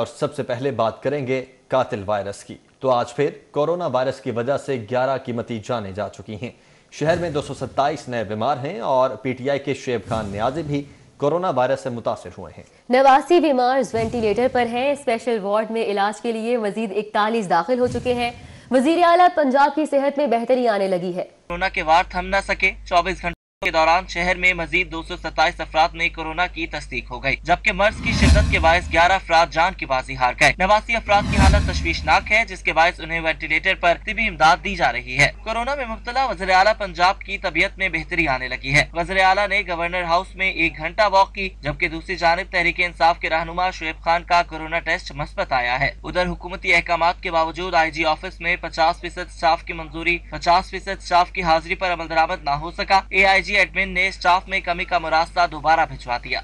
और सबसे पहले बात करेंगे कातिल वायरस की। तो आज फिर कोरोना वायरस की वजह से 11 कीमती जाने जा चुकी हैं। शहर में 227 नए बीमार हैं और पीटीआई के शेब खान न्याजी भी कोरोना वायरस से मुतासिर हुए हैं। 89 बीमार वेंटिलेटर पर हैं। स्पेशल वार्ड में इलाज के लिए मजीद 41 दाखिल हो चुके हैं। वजीर आला पंजाब की सेहत में बेहतरी आने लगी है। कोरोना के वार थम न सके। 24 घंटे के दौरान शहर में मजीद 227 अफराद में कोरोना की तस्दीक हो गई, जबकि मर्ज की शिद्दत के बायस 11 अफराद जान की बाजी हार गए। 89 अफराद की हालत तश्वीशनाक है, जिसके बायस उन्हें वेंटिलेटर पर तिबी इमदाद दी जा रही है। कोरोना में मुब्तला वज़ीरे आला पंजाब की तबीयत में बेहतरी आने लगी है। वज़ीरे आला ने गवर्नर हाउस में 1 घंटा वॉक की, जबकि दूसरी जानब तहरीक इंसाफ के रहनुमा शुएब खान का कोरोना टेस्ट मुस्बत आया है। उधर हुकूमती अहकाम के बावजूद IG ऑफिस में 50% स्टाफ की मंजूरी, 50% स्टाफ की हाजिरी पर अमल दरामद न हो सका। AIG एडमिन ने स्टाफ में कमी का मुरास्ता दोबारा भिजवा दिया।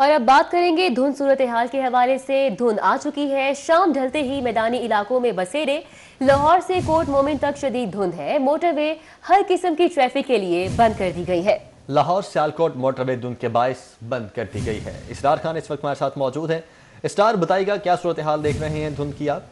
और अब बात करेंगे धुंध सूरत-ए-हाल के हवाले से। धुंध आ चुकी है, शाम ढलते ही मैदानी इलाकों में बसेरे। लाहौर से कोट मोमिन तक शदीद धुंध है। मोटरवे हर किस्म की ट्रैफिक के लिए बंद कर दी गई है। लाहौर सियालकोट मोटरवे धुंध के बायस बंद कर दी गई है। इस्तार खान इस वक्त हमारे साथ मौजूद है। इस्तार, बताइएगा क्या सूरत-ए-हाल देख रहे हैं धुंध की आप?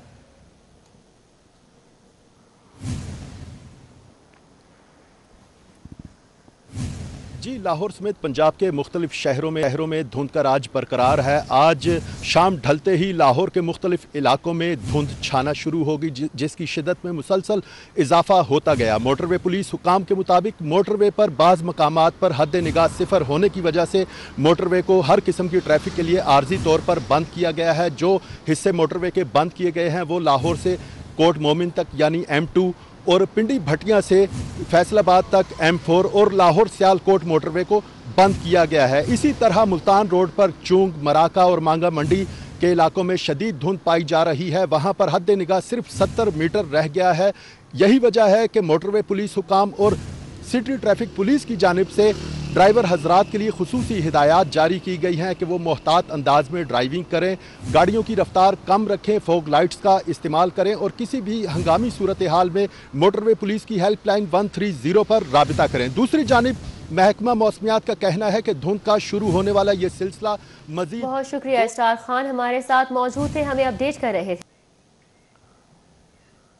जी, लाहौर समेत पंजाब के मुख्तलिफ शहरों में धुंध का राज बरकरार है। आज शाम ढलते ही लाहौर के मुख्तलिफ इलाकों में धुंध छाना शुरू होगी, जिसकी शिदत में मुसलसल इजाफा होता गया। मोटरवे पुलिस हुकाम के मुताबिक मोटरवे पर बाज़ मकामात पर हद निगाह सिफर होने की वजह से मोटरवे को हर किस्म की ट्रैफिक के लिए आर्जी तौर पर बंद किया गया है। जो हिस्से मोटरवे के बंद किए गए हैं वो लाहौर से कोट मोमिन तक यानी M2 और पिंडी भटिया से फैसलाबाद तक M4 और लाहौर सियालकोट मोटरवे को बंद किया गया है। इसी तरह मुल्तान रोड पर चूंग, मराका और मांगा मंडी के इलाकों में शदीद धुंध पाई जा रही है। वहां पर हद निगाह सिर्फ 70 मीटर रह गया है। यही वजह है कि मोटरवे पुलिस हुकाम और सिटी ट्रैफिक पुलिस की जानिब से ड्राइवर हजरात के लिए खुसूसी हिदायत जारी की गई हैं कि वो मोहतात अंदाज में ड्राइविंग करें, गाड़ियों की रफ्तार कम रखें, फोग लाइट्स का इस्तेमाल करें और किसी भी हंगामी सूरत हाल में मोटरवे पुलिस की हेल्पलाइन 130 पर राबिता करें। दूसरी जानिब महकमा मौसमियात का कहना है कि धुंध का शुरू होने वाला ये सिलसिला मजीद। बहुत शुक्रिया इस्तार खान, हमारे साथ मौजूद थे, हमें अपडेट कर रहे थे।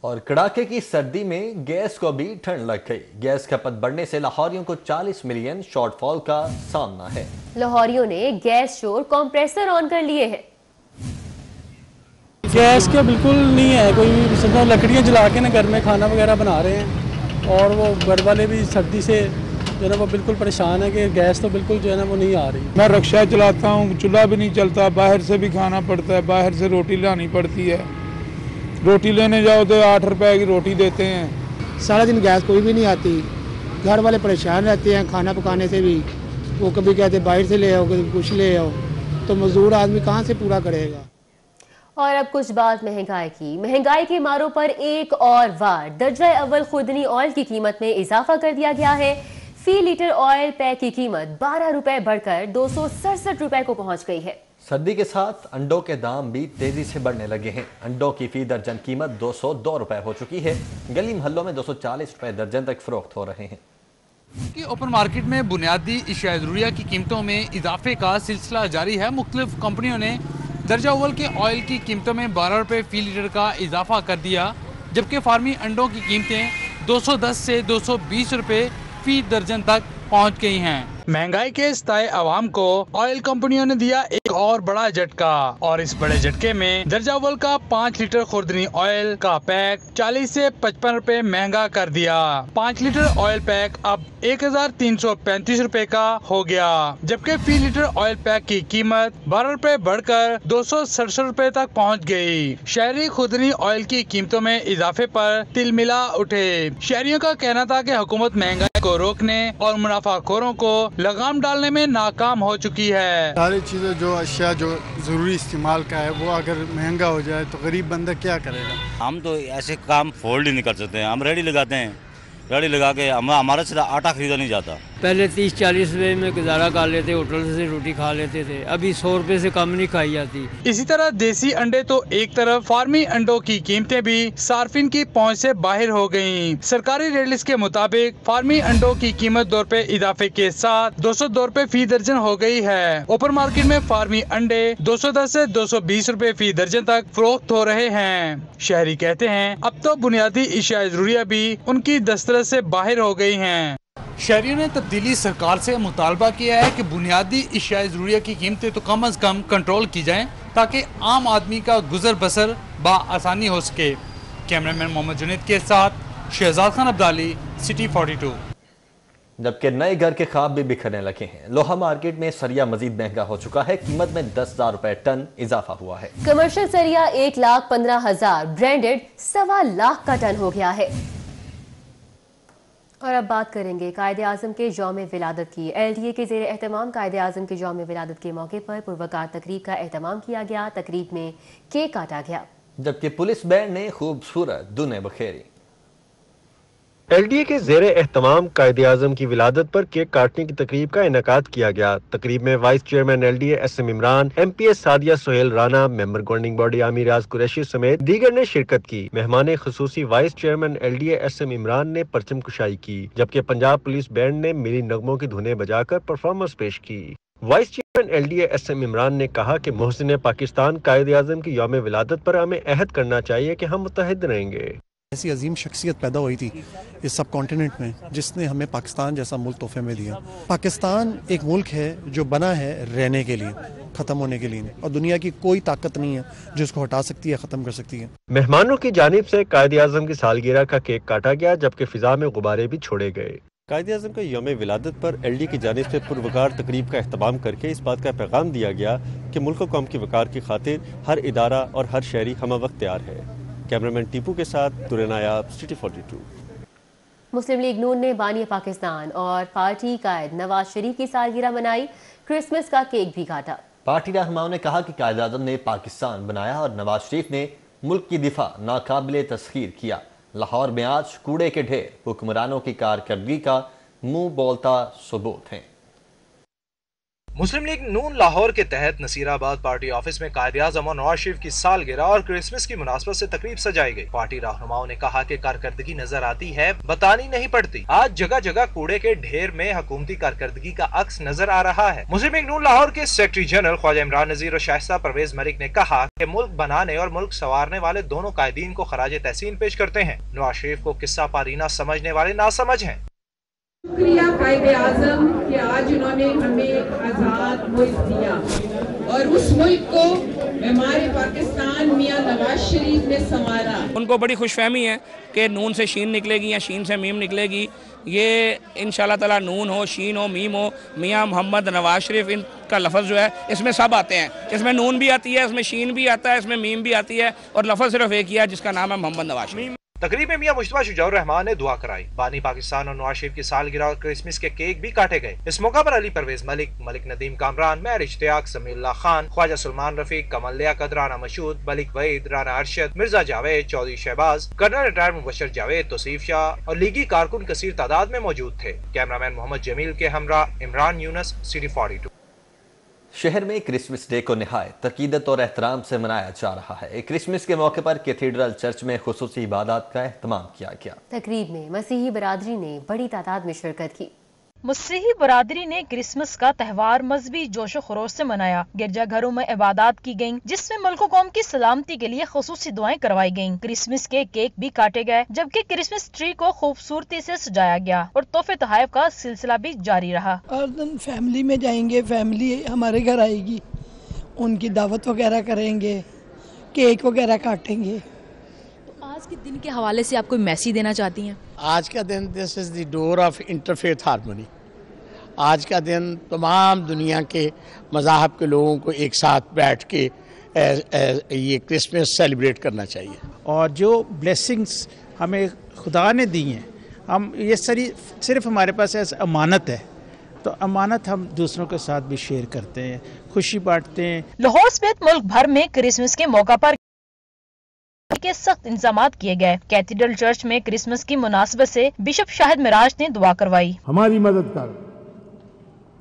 और कड़ाके की सर्दी में गैस को भी ठंड लग गई। गैस खपत बढ़ने से लाहौरियों को 40 मिलियन शॉर्टफॉल का सामना है। लाहौरियों ने गैस शोर कंप्रेसर ऑन कर लिए हैं। गैस के बिल्कुल नहीं है कोई, सब लकड़ियाँ जला के ना घर में खाना वगैरह बना रहे हैं और वो घर वाले भी सर्दी से जो है वो बिल्कुल परेशान है कि गैस तो बिल्कुल जो है ना वो नहीं आ रही। मैं रिक्शा चलाता हूँ, चूल्हा भी नहीं चलता, बाहर से भी खाना पड़ता है, बाहर से रोटी लानी पड़ती है। रोटी लेने जाओ तो 8 रुपए की रोटी देते हैं। सारा दिन गैस कोई भी नहीं आती, घर वाले परेशान रहते हैं खाना पकाने से भी। वो कभी कहते बाहर से ले आओ, कभी कुछ ले आओ, तो मजदूर आदमी कहाँ से पूरा करेगा। और अब कुछ बात महंगाई की। महंगाई के मारों पर एक और वार दर्जा अव्वल खुर्दनी ऑयल की कीमत में इजाफा कर दिया गया है। फी लीटर ऑयल पैक की कीमत 12 रुपए बढ़कर 267 रुपए को पहुँच गई है। सर्दी के साथ अंडों के दाम भी तेजी से बढ़ने लगे हैं। अंडों की फी दर्जन कीमत 202 रुपए हो चुकी है। गली मोहल्लों में 240 रुपए दर्जन तक फरोख्त हो रहे हैं। कि ओपन मार्केट में बुनियादी अशिया ज़रूरिया की कीमतों में इजाफे का सिलसिला जारी है। मुख्तलिफ कंपनियों ने दर्जा अव्वल के ऑयल की कीमतों में 12 रुपए फी लीटर का इजाफा कर दिया, जबकि फार्मी अंडों की कीमतें 210 से 220 रुपए फी दर्जन तक पहुँच गई हैं। महंगाई के सताए आवाम को ऑयल कंपनियों ने दिया एक और बड़ा झटका और इस बड़े झटके में दर्जा अव्वल का 5 लीटर खुर्दनी ऑयल का पैक 40 से 55 रुपए महंगा कर दिया। 5 लीटर ऑयल पैक अब 1335 रुपए का हो गया, जबकि फी लीटर ऑयल पैक की कीमत 12 रुपए बढ़कर 267 रुपए तक पहुंच गई। शहरी खुर्दनी ऑयल की कीमतों में इजाफे पर तिलमिला उठे। शहरियों का कहना था कि हुकूमत महंगाई को रोकने और मुनाफाखोरों को लगाम डालने में नाकाम हो चुकी है। सारी चीज़ें जो अशिया जो ज़रूरी इस्तेमाल का है वो अगर महंगा हो जाए तो गरीब बंदा क्या करेगा। हम तो ऐसे काम फोल्ड ही नहीं कर सकते हैं, हम रेडी लगाते हैं गाड़ी लगा के हमारा सिर्फ आटा खरीदा नहीं जाता। पहले 30-40 रुपए में गुजारा कर लेते, होटल से रोटी खा लेते थे, अभी 100 रुपए से कम नहीं खाई जाती। इसी तरह देसी अंडे तो एक तरफ, फार्मी अंडों की कीमतें भी सार्फिन की पहुंच से बाहर हो गयी। सरकारी रेट लिस्ट के मुताबिक फार्मी अंडों की कीमत 2 रुपए इजाफे के साथ 202 रुपए फी दर्जन हो गयी है। ओपन मार्केट में फार्मी अंडे 210 से 220 रुपए फी दर्जन तक फरोख्त हो रहे हैं। शहरी कहते हैं अब तो बुनियादी अशिया जरूरिया भी उनकी दस्तरस से बाहर हो गई हैं। शहरियों ने तब्दीली सरकार से मुतालबा किया है कि बुनियादी अशिया जरूरिया की कीमतें तो कम अज कम कंट्रोल की जाएं ताकि आम आदमी का गुजर बसर बाआसानी हो सके। कैमरामैन मोहम्मद जुनेद के साथ शहजाद खान अब्दाली, सिटी 42। जबकि नए घर के ख्वाब भी बिखरने लगे हैं। लोहा मार्केट में सरिया मजीद महंगा हो चुका है, कीमत में 10,000 रुपए टन इजाफा हुआ है। कमर्शियल सरिया 1,15,000, ब्रांडेड 1.25 लाख का टन हो गया है। और अब बात करेंगे कायदे आज़म के यौम विलादत की। LDA के ज़ेरे एहतमाम कायदे आज़म के यौम विलादत के मौके पर पुरवकार तकरीब का एहतमाम किया गया। तकरीब में केक काटा गया, जबकि पुलिस बैंड ने खूबसूरत धुने बखेरी। LDA के ज़ेरे एहतमाम कायदे आज़म की विलादत पर केक काटने की तकरीब का इनेकाद किया गया। तकरीब में vice chairman LDA SM Imran, MPS Sadia Sohail Rana, member governing body Aamir Raj Qureshi समेत दीगर ने शिरकत की। मेहमान खुसूसी vice chairman LDA SM Imran ने परचम कुशाई की, जबकि पंजाब पुलिस बैंड ने मिली नगमों की धुनें बजाकर परफॉर्मेंस पेश की। Vice chairman LDA SM Imran ने कहा कि मोहसिन पाकिस्तान कायदे आज़म की यौम विलादत पर हमें अहद करना चाहिए कि हम मुतहद रहेंगे। ऐसी अजीम शख्सियत पैदा हुई थी इस सब कॉन्टिनेंट में जिसने हमें पाकिस्तान जैसा मुल्क तोहफे में दिया। पाकिस्तान एक मुल्क है जो बना है रहने के लिए, खत्म होने के लिए, और दुनिया की कोई ताकत नहीं है जो इसको हटा सकती है, खत्म कर सकती है। मेहमानों की जानिब से कायदे आज़म की सालगिरह का केक काटा गया, जबकि फिजा में गुब्बारे भी छोड़े गए। कायदे आज़म के यौम विलादत पर LDA की जानिब से पुरवकार तकरीब का अहतमाम करके इस बात का पैगाम दिया गया कि मुल्क कौम की वकार की खातिर हर इदारा और हर शहरी हम वक्त तैयार है। कैमरामैन टीपू के साथ तुरनायाब, सिटी 42। मुस्लिम लीग नून ने बानी पाकिस्तान और पार्टी कायद नवाज शरीफ की सालगिरह मनाई, क्रिसमस का केक भी काटा। पार्टी रहनुमाओं ने कहा कि कायद आज़म ने पाकिस्तान बनाया और नवाज शरीफ ने मुल्क की दिफा नाकाबिले तस्खीर किया। लाहौर में आज कूड़े के ढेर हुक्मरानों की कारकर्दगी का मुंह बोलता सबूत है। मुस्लिम लीग नून लाहौर के तहत नसीराबाद पार्टी ऑफिस में कायदे आज़म और नवाज शरीफ की सालगिरह और क्रिसमस की मुनासबत से तकरीब सजाई गई। पार्टी रहनुमाओं ने कहा कि कारकर्दगी नजर आती है, बतानी नहीं पड़ती। आज जगह जगह कूड़े के ढेर में हुकूमती कारकर्दगी का अक्स नजर आ रहा है। मुस्लिम लीग नून लाहौर के सेक्रेटरी जनरल ख्वाजा इमरान नजीर और शाह परवेज मलिक ने कहा कि मुल्क बनाने और मुल्क संवारने वाले दोनों कायदीन को खराज तहसीन पेश करते हैं। नवाज शरीफ को किस्सा पारीना समझने वाले नासमझ हैं। शुक्रिया कायदे आज़म कि आज उन्होंने हमें आज़ाद मुल्क दिया और उस मुल्क को हमारे पाकिस्तान मियां नवाज शरीफ ने संवारा। उनको बड़ी खुशफहमी है कि नून से शीन निकलेगी या शीन से मीम निकलेगी। ये इंशाल्लाह ताला नून हो, शीन हो, मीम हो, मियां मोहम्मद नवाज शरीफ इनका लफ्ज़ जो है इसमें सब आते हैं। इसमें नून भी आती है, इसमें शीन भी आता है, इसमें मीम भी आती है और लफ्ज़ सिर्फ एक ही है जिसका नाम है मोहम्मद नवाज शरीफ। तकरीब में मियां मुश्ताक शुजाउद्दीन रहमान ने दुआ कराई। बानी पाकिस्तान और नवाज शरीफ की सालगिरह और क्रिसमस के केक भी काटे गए। इस मौका पर अली परवेज मलिक, मलिक नदीम कामरान, महर इश्तियाक, समील्ला खान, ख्वाजा सलमान रफीक, कमल लिया कदराना मशहूद, मलिक वहीद, राना अरशद, मिर्जा जावेद, चौधरी शहबाज, कर्नल रिटायर्ड मुबशर जावेद, तौसीफ शाह और लीगी कारकुन कसीर तादाद में मौजूद थे। कैमरामैन मोहम्मद जमील के हमरा इमरान यूनस, सिटी 42। शहर में क्रिसमस डे को निहायत तक़ीदत और एहतराम से मनाया जा रहा है। क्रिसमस के मौके पर कैथीड्रल चर्च में खुसूसी इबादत का एहतमाम किया गया। तकरीब में मसीही बरादरी ने बड़ी तादाद में शिरकत की। मसीही बरादरी ने क्रिसमस का त्यौहार मजहबी जोश खरोश से मनाया। गिरजा घरों में इबादत की गयी, जिसमें मुल्क कौम की सलामती के लिए खुसूसी दुआएं करवाई गयी। क्रिसमस के केक भी काटे गए, जबकि क्रिसमस ट्री को खूबसूरती से सजाया गया और तोहफे तोहफ का सिलसिला भी जारी रहा। हर दिन फैमिली में जाएंगे, फैमिली हमारे घर आएगी, उनकी दावत वगैरह करेंगे, केक वगैरह काटेंगे। तो आज के दिन के हवाले से आप कोई मैसेज देना चाहती हैं? आज का दिन, this is the door of interfaith harmony. आज का दिन तमाम दुनिया के मज़ाहब के लोगों को एक साथ बैठ के ये क्रिसमस सेलिब्रेट करना चाहिए। और जो ब्लेसिंग्स हमें खुदा ने दी हैं, हम ये सिर्फ हमारे पास ऐसी अमानत है, तो अमानत हम दूसरों के साथ भी शेयर करते हैं, खुशी बांटते हैं। लाहौर समेत मुल्क भर में क्रिसमस के मौका पर के सख्त इंतजाम किए गए। कैथीड्रल चर्च में क्रिसमस की मुनासिबत से बिशप शाहिद मिराज ने दुआ करवाई। हमारी मदद कर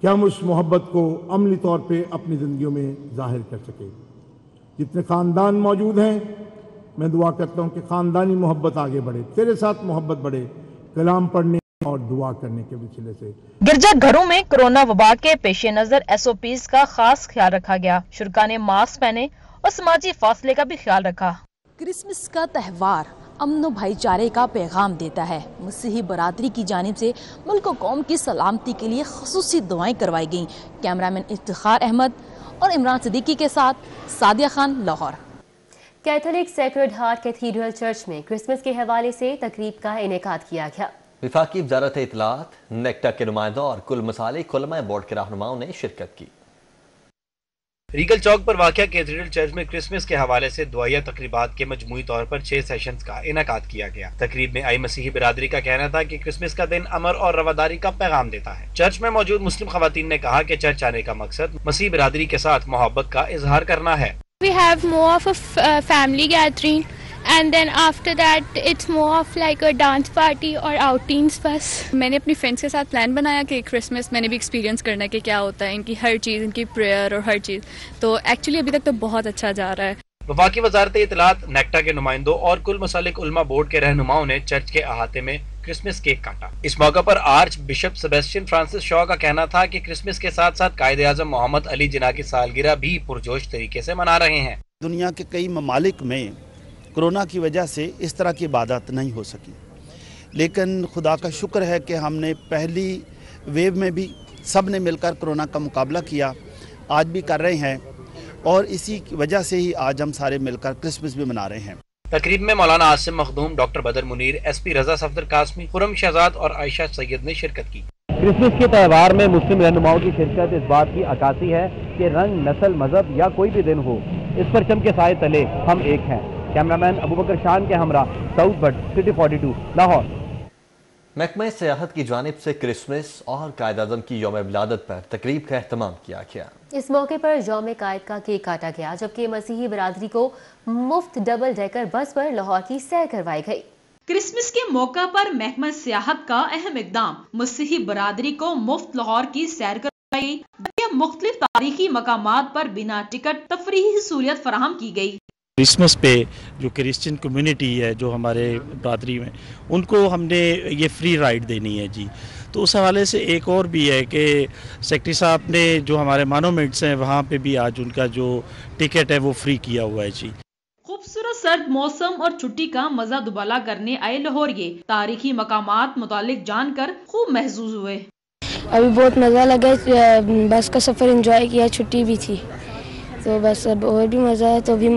कि हम उस मोहब्बत को अमली तौर पे अपनी जिंदगियों में जाहिर कर सके। जितने खानदान मौजूद हैं, मैं दुआ करता हूँ कि खानदानी मोहब्बत आगे बढ़े, तेरे साथ मोहब्बत बढ़े, कलाम पढ़ने और दुआ करने के वसीले से। गिरजा घरों में कोरोना वबा के पेश नज़र SOPs का खास ख्याल रखा गया। शुरा ने मास्क पहने और समाजी फासले का भी ख्याल रखा। क्रिसमस का त्यौहार अमन भाईचारे का पैगाम देता है। मसीही बरादरी की जानिब से मुल्क और कौम की सलामती के लिए खसूसी दुआएं करवाई गईं। कैमरामैन इफ्तिखार अहमद और इमरान सिद्दीकी के साथ Sadia Khan, Lahore. Catholic Sacred Heart cathedral church में क्रिसमस के हवाले से तकरीब का इनेकाद किया गया। विफाकी वजारत इतलात, नेक्टा के नुमाइंदों और कुल मसालिक उलमा बोर्ड के रहनुमाओं ने शिरकत की। रीगल चौक पर वाक़िया कैथेड्रल चर्च में क्रिसमस के हवाले से दुआया तकरीबात के मजमूई तौर पर 6 सेशंस का इनेकाद किया गया। तकरीब में आई मसीही बिरादरी का कहना था कि क्रिसमस का दिन अमर और रवादारी का पैगाम देता है। चर्च में मौजूद मुस्लिम खवातीन ने कहा कि चर्च आने का मकसद मसीही बिरादरी के साथ मोहब्बत का इजहार करना है। We have more of a family gathering and then after that it's more of like a dance party और आउटिंग्स। बस मैंने अपनी फ्रेंड्स के साथ प्लान बनाया कि क्रिसमस मैंने भी एक्सपीरियंस करना है कि क्या होता है, इनकी हर चीज़, इनकी प्रेयर और हर चीज़। तो एक्चुअली अभी तक तो बहुत अच्छा जा रहा है। वफाकी वजारत इतलात, नेक्टा के नुमाइंदों और कुल मसालिक उलमा बोर्ड के रहनुमाओं ने चर्च के अहाते में क्रिसमस केक काटा। इस मौके पर archbishop Sebastian Francis Shaw का कहना था कि क्रिसमस के साथ साथ कायदे आजम मोहम्मद अली जिना की सालगिरह भी पुरजोश तरीके से मना रहे हैं। दुनिया के कई ममालिक में कोरोना की वजह से इस तरह की इबादत नहीं हो सकी, लेकिन खुदा का शुक्र है कि हमने पहली वेव में भी सब ने मिलकर कोरोना का मुकाबला किया, आज भी कर रहे हैं और इसी वजह से ही आज हम सारे मिलकर क्रिसमस भी मना रहे हैं। तकरीब में मौलाना आसिम मखदूम, डॉक्टर बदर मुनीर, SP रजा सफदर कासमी, खुरम शहजाद और आयशा सैयद ने शिरकत की। क्रिसमस के त्यौहार में मुस्लिम रहनुमाओं की शिरकत इस बात की अक्कासी है कि रंग, नस्ल, मजहब या कोई भी दिन हो, इस परचम के साए तले हम एक हैं। कैमरामैन अबू बकर शान के हमरा, साउथ बट, सिटी 42, लाहौर। महकमे सियाहत की जानिब से क्रिसमस और कायद-ए-आज़म की यौम विलादत पर तकरीब का अहतमाम किया गया। इस मौके पर यौम कायद का केक काटा गया, जबकि मसीही बरादरी को मुफ्त डबल डेकर बस पर लाहौर की सैर करवाई गई। क्रिसमस के मौका पर महकमा सियाहत का अहम इकदाम, मसीही बरादरी को मुफ्त लाहौर की सैर कर मुख्तलिफ तारीखी मकामात पर बिना टिकट तफरीही सहूलियत फराहम की गयी। क्रिसमस पे जो क्रिश्चियन कम्युनिटी है, जो हमारे बरादरी में, उनको हमने ये फ्री राइड देनी है जी। तो उस हवाले से एक और भी है कि सेक्रेटरी साहब ने जो हमारे मानोमेंट्स हैं वहाँ पे भी आज उनका जो टिकट है वो फ्री किया हुआ है जी। खूबसूरत सर्द मौसम और छुट्टी का मजा दुबला करने आए लाहौरिये तारीखी मकामात मुतालिक जानकर खूब महसूस हुए। अभी बहुत मज़ा लगा, बस का सफ़र इंजॉय किया, छुट्टी भी थी तो बस अब और भी मज़ा है। तो अभी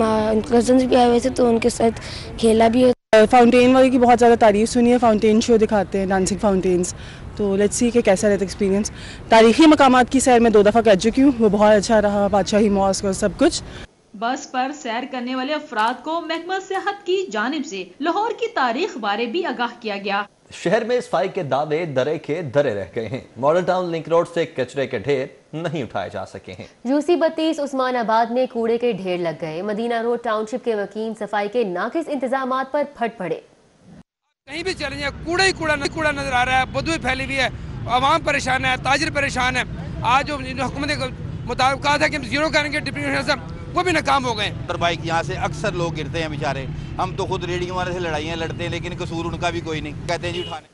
कजन्स भी आए हुए थे तो उनके साथ खेला भी है। फाउंटेन वाले की बहुत ज़्यादा तारीफ सुनी है, फाउंटेन शो दिखाते हैं, डांसिंग फाउंटेन्स। तो लेट्स सी कि कैसा रहता एक्सपीरियंस। तारीखी मकामात की सैर में 2 दफ़ा कर चुकी हूँ, वो बहुत अच्छा रहा, बादशाही मॉस्क और सब कुछ। बस पर सैर करने वाले अफराद को महकमा सेहत की जानिब से लाहौर की तारीख बारे भी आगाह किया गया। शहर में सफाई के दावे दरे के दरे रह गए हैं। मॉडल टाउन लिंक रोड से कचरे के ढेर नहीं उठाए जा सके हैं। UC 32 उस्मानाबाद में कूड़े के ढेर लग गए। मदीना रोड टाउनशिप के वकील सफाई के नाकिस इंतजामात पर फट पड़े। कहीं भी चले जाए कूड़ा ही कूड़ा नजर आ रहा है, बदबू फैली हुई है, आवाम परेशान है, ताजिर परेशान है। आज हुकूमत के मुताबिक कहा था कि जीरो करेंगे, वो भी नाकाम हो गए। बाइक यहाँ से अक्सर लोग गिरते हैं बेचारे, हम तो खुद रेडिंग वाले से लड़ाइयाँ लड़ते हैं, लेकिन कसूर उनका भी कोई नहीं, कहते हैं जी उठाने।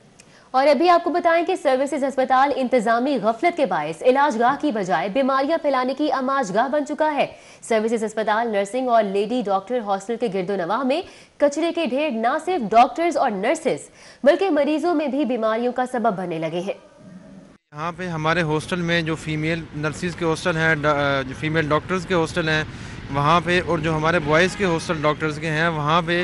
और अभी आपको बताएं कि सर्विसेज अस्पताल इंतजामी गफलत के बायस इलाजगाह की बजाय बीमारियां फैलाने की आमाजगाह बन चुका है। सर्विसेज अस्पताल नर्सिंग और लेडी डॉक्टर हॉस्टल के गिरदोनवाह में कचरे के ढेर न सिर्फ डॉक्टर्स और नर्सेज बल्कि मरीजों में भी बीमारियों का सबब बनने लगे हैं। यहाँ पे हमारे हॉस्टल में जो फीमेल नर्सिस के हॉस्टल हैं, जो फीमेल डॉक्टर्स के हॉस्टल हैं वहाँ पे, और जो हमारे बॉयज़ के हॉस्टल डॉक्टर्स के हैं वहाँ पे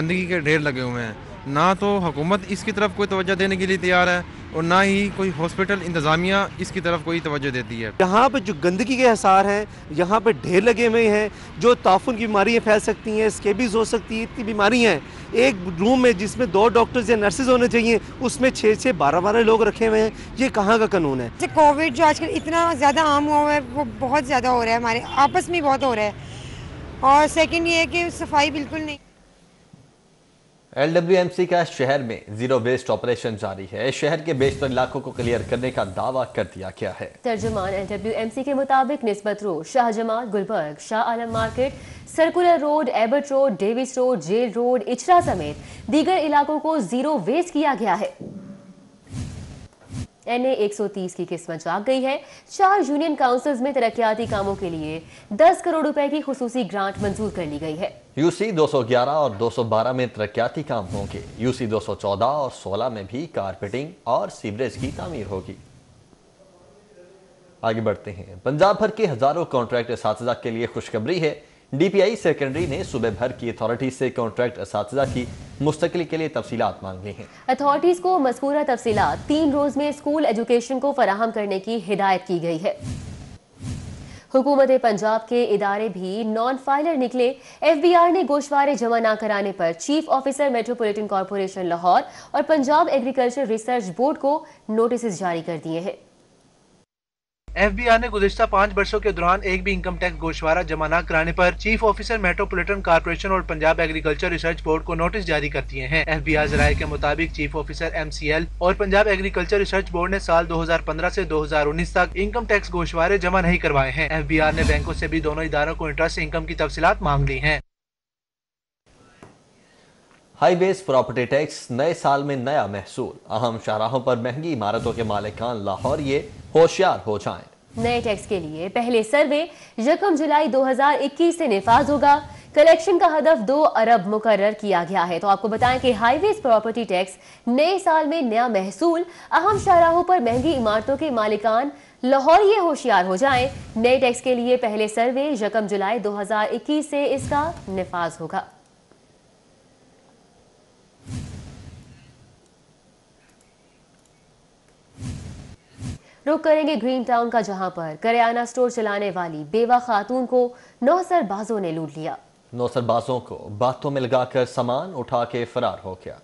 गंदगी के ढेर लगे हुए हैं। ना तो हुकूमत इसकी तरफ कोई तवज्जो देने के लिए तैयार है और ना ही कोई हॉस्पिटल इंतज़ामिया इसकी तरफ कोई तवज्जो देती है। यहाँ पर जो गंदगी के आसार हैं, यहाँ पर ढेर लगे हुए हैं, जो ताफुन की बीमारियाँ फैल सकती हैं, स्केबीज़ हो सकती है, इतनी बीमारियाँ हैं। एक रूम में जिसमें 2 डॉक्टर्स या नर्सेज होने चाहिए, उसमें 6-6, 12-12 लोग रखे हुए हैं। ये कहाँ का कानून है? कोविड जो आजकल इतना ज़्यादा आम हुआ है वो बहुत ज़्यादा हो रहा है, हमारे आपस में बहुत हो रहा है। और सेकेंड ये है कि सफाई बिल्कुल नहीं। LWMC का शहर में जीरो वेस्ट ऑपरेशन जारी है। शहर के बेशतर इलाकों को क्लियर करने का दावा कर दिया गया है। तर्जुमान LWMC के मुताबिक Nisbat road, Shahjamal, Gulberg, Shah Alam market, circular road, Abbott road, Davis road, jail road, Ichhra समेत दीगर इलाकों को जीरो वेस्ट किया गया है। NA 130 की किस्मत जाग गई है। 4 यूनियन काउंसिल्स में तरक्याती कामों के लिए 10 करोड़ रुपए की खुसूसी ग्रांट मंजूर कर ली गई है। UC 211 और 212 में तरक्याती काम होंगे। UC 214 और 16 में भी कारपेटिंग और सीवरेज की तामीर होगी। आगे बढ़ते हैं। पंजाब भर के हजारों कॉन्ट्रैक्ट असातिज़ा के लिए खुशखबरी है। DPI सेकेंडरी ने सूबे भर की अथॉरिटी से कॉन्ट्रैक्ट असातिज़ा की मुस्तकिली के लिए तफसीलात मांग ली हैं। अथॉरिटीज को मज़कूरा तफसीलात 3 रोज में स्कूल एजुकेशन को फराहम करने की हिदायत की गई है। हुकूमत पंजाब के इदारे भी नॉन फाइलर निकले। FBR ने गोशवारे जमा ना कराने पर chief officer metropolitan corporation Lahore और पंजाब एग्रीकल्चर रिसर्च बोर्ड को नोटिस जारी कर दिए हैं। FBR ने गुज़िश्ता 5 वर्षों के दौरान एक भी इनकम टैक्स गोशवारा जमा न कराने पर चीफ ऑफिसर मेट्रोपोलिटन कॉर्पोरेशन और पंजाब एग्रीकल्चर रिसर्च बोर्ड को नोटिस जारी कर दिए हैं। FBR ज़राए के मुताबिक चीफ ऑफिसर MCL और पंजाब एग्रीकल्चर रिसर्च बोर्ड ने साल 2015 से 2019 तक इनकम टैक्स गोशवारे जमा नहीं करवाए हैं। FBR ने बैंकों से भी दोनों इदारों को इंटरेस्ट इनकम की तफसीलात मांग ली है। हाईवेज प्रॉपर्टी टैक्स नए साल में नया महसूल। अहम शाहराहों पर महंगी इमारतों के मालिकान लाहौरिये होशियार हो जाएं। नए टैक्स के लिए पहले सर्वे 1 जुलाई 2021 से निफाज होगा। कलेक्शन का हदफ 2 अरब मुकर्रर किया गया है। तो आपको बताएं कि हाईवेज प्रॉपर्टी टैक्स नए साल में नया महसूल। अहम शाहराहों पर महंगी इमारतों के मालिकान लाहौरिये होशियार हो जाएं। नए टैक्स के लिए पहले सर्वे 1 जुलाई 2021 से इसका निफाज होगा। रुक करेंगे ग्रीन टाउन का, जहां पर करियाना स्टोर चलाने वाली बेवा खातून को नौसरबाजों ने लूट लिया। नौसरबाजों को बातों में लगाकर सामान उठा के फरार हो गया।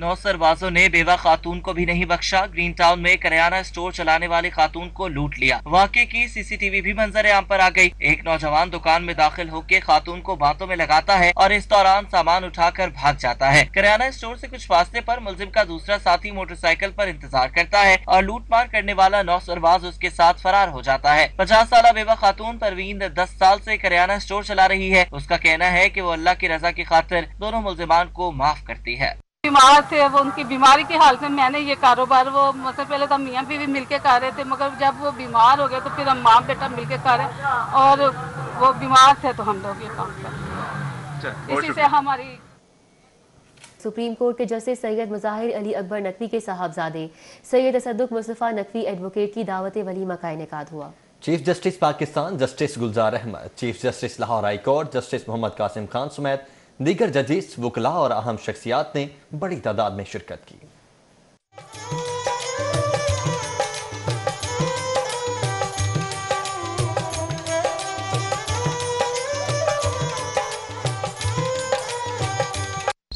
नौसरबाजों ने बेवा खातून को भी नहीं बख्शा। ग्रीन टाउन में करियाना स्टोर चलाने वाली खातून को लूट लिया। वाकये की CCTV भी मंजर आम पर आ गई। एक नौजवान दुकान में दाखिल होकर खातून को बातों में लगाता है और इस दौरान सामान उठाकर भाग जाता है। करियाना स्टोर से कुछ फासले पर मुलजिम का दूसरा साथी मोटरसाइकिल पर इंतजार करता है और लूटमार करने वाला नौसरबाज उसके साथ फरार हो जाता है। 50 साल बेवा खातून परवीन 10 साल से करियाना स्टोर चला रही है। उसका कहना है कि वो अल्लाह की रजा की खातिर दोनों मुलजिमान को माफ करती है। बीमार थे वो, उनकी बीमारी की हालत में मैंने ये कारोबार वो मतलब पहले तो मियाँ बीवी मिलके कर रहे थे, मगर जब वो बीमार हो गए तो फिर हम माँ बेटा मिलके कर रहे और वो बीमार थे तो हम लोग ये काम कर, इसी से हमारी। सुप्रीम कोर्ट के जस्टिस सैयद मज़ाहिर अली अकबर नकवी के साहबजादे सैयद तसद्दुक मुस्तफ़ा नक़वी एडवोकेट की दावत वलीमा का इनेकाद हुआ। Chief justice Pakistan justice Gulzar Ahmed, chief justice Lahore high court justice Mohammad Qasim Khan समेत दीगर जजेस, वकला और अहम शख्सियात ने बड़ी तादाद में शिरकत की।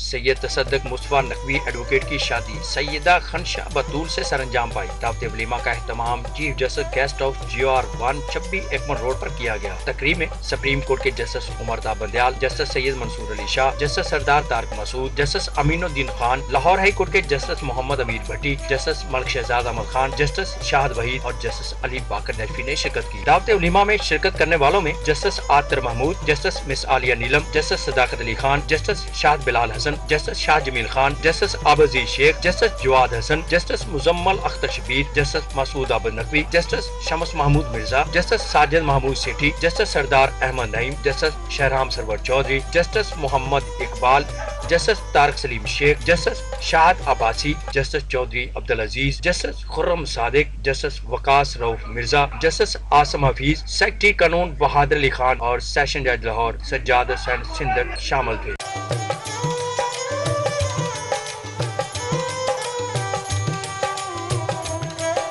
सैयद तसद्दुक मुस्तफा नकवी एडवोकेट की शादी सैयदा खंसा बतूल से सरंजाम पाई। दावत वलीमा का एहतमाम chief justice guest house GR 1 26 Ekman Road पर किया गया। तकरीब में सुप्रीम कोर्ट के justice Umar Ata Bandial, justice Syed Mansoor Ali Shah, justice Sardar Tariq Masood, justice Aminuddin Khan, Lahore high court के जस्टिस मोहम्मद अमीर भट्टी, जस्टिस मलिक शहजाद अहमद खान, जस्टिस शाहिद वहीद और जस्टिस अली बाकर नकवी ने शिरकत की। दावत वलीमा में शिरकत करने वालों में justice Asir Mahmood, justice miss Aalia Neelum, justice Sadaqat Ali Khan, justice Shahid Bilal Hassan, justice Shah Jamil Khan, justice आबजी Sheikh, justice Jawad Hassan, justice Muzamil Akhtar Shabbir, justice Masood Ahmad Naqvi, justice Shams Mahmood Mirza, justice Sajid Mahmood Sethi, justice Sardar Ahmad Naeem, justice Shahram Sarwar Chaudhry, justice Mohammad Iqbal, justice Tariq Saleem Sheikh, justice Shahid Abbasi, justice Chaudhry Abdul Aziz, justice Khurram Sadiq, justice Waqas Rauf Mirza, justice Asim Hafeez, secretary कानून बहादुर अली खान और सेशन जज लाहौर सज्जाद हुसैन सिंदर शामिल थे।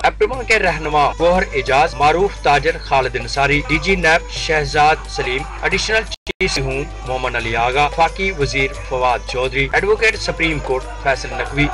एप्रिमा के रहनुमा गौहर एजाज, मारूफ ताजर खालिद अंसारी, DG नैब शहजाद सलीम, एडिशनल चीफ हूं मोहम्मद अली आगा, फाकी वजीर Fawad Chaudhry, advocate supreme court Faisal Naqvi,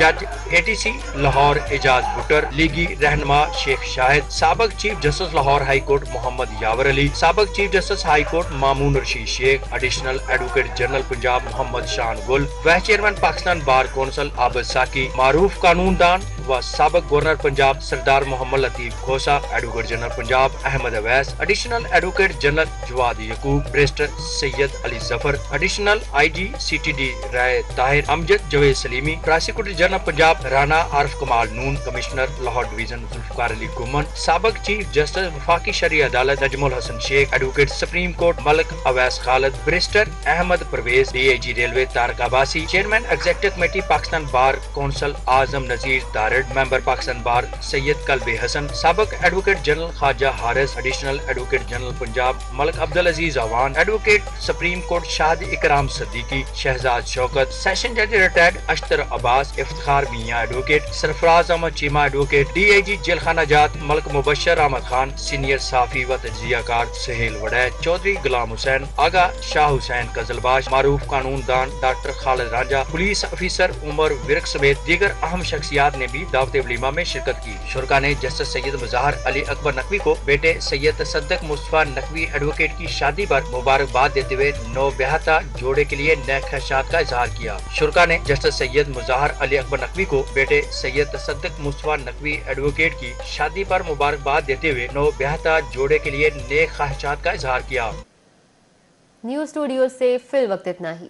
जज एटीसी लाहौर एजाज भुट्टर, लीगी रहनमा शेख शाहिद, साबक chief justice Lahore high court Mohammad Yawar Ali, साबक chief justice high court Mamoon Rashid Sheikh, additional advocate general Punjab Mohammad Shan Gul, vice chairman Pakistan bar council Abid Saqi, मारूफ कानूनदान व साबक governor Punjab Sardar Mohammad Latif Khosa, advocate general Punjab Ahmad Awais, additional advocate general Jawad Yaqub, barrister Syed Ali Zafar, additional IG CTD Rai Tahir, Amjad Javed Saleemi, prosecutor general Punjab Rana Arif Kamal Noon, commissioner Lahore division Zulfiqar Ali गुमन, साबक चीफ जस्टिस वफाकी शरी अदालत Najmul Hasan Sheikh, advocate supreme court Malik Awais Khalid, barrister Ahmad Pervez, DIG railway Tariq Abbasi, chairman executive committee Pakistan bar council Azam Nazir Tarar, member Pakistan bar Syed Kalbe Hasan, साबक advocate general Khwaja Haris, additional advocate general Punjab Malik Abdul Aziz Awan, advocate supreme court Shahid Ikram Siddiqui, Shahzad Shaukat, session जज retired Ashtar Abbas, Iftikhar Mian advocate, Sarfraz Ahmad Cheema advocate, DIG जेलखाना जात Malik Mubashar Ahmad Khan, senior साफी व तजियाकार सहेल वडैच, चौधरी गुलाम हुसैन, आगा शाह हुसैन कजलबाश, मारूफ कानूनदान doctor Khalid Ranjha, police officer Umar Virk समेत दीगर अहम शख्सियात ने भी दावत वलीमा में शिरकत की। शुरा ने जस्टिस सैयद मजहर अली अकबर नकवी को बेटे सैयद तसद्दुक मुस्तफा नकवी एडवोकेट की शादी पर मुबारकबाद देते हुए नौ ब्याहता जोड़े के लिए नए ख्वाहिशात का इजहार किया। शुरा ने जस्टिस सैयद मजहर अली अकबर नकवी को बेटे सैयद तसद्दुक मुस्तफा नकवी एडवोकेट की शादी पर मुबारकबाद देते हुए नौ ब्याहता जोड़े के लिए नेक ख्वाहिशात का इजहार किया। न्यूज स्टूडियो से फिल वक्त इतना ही।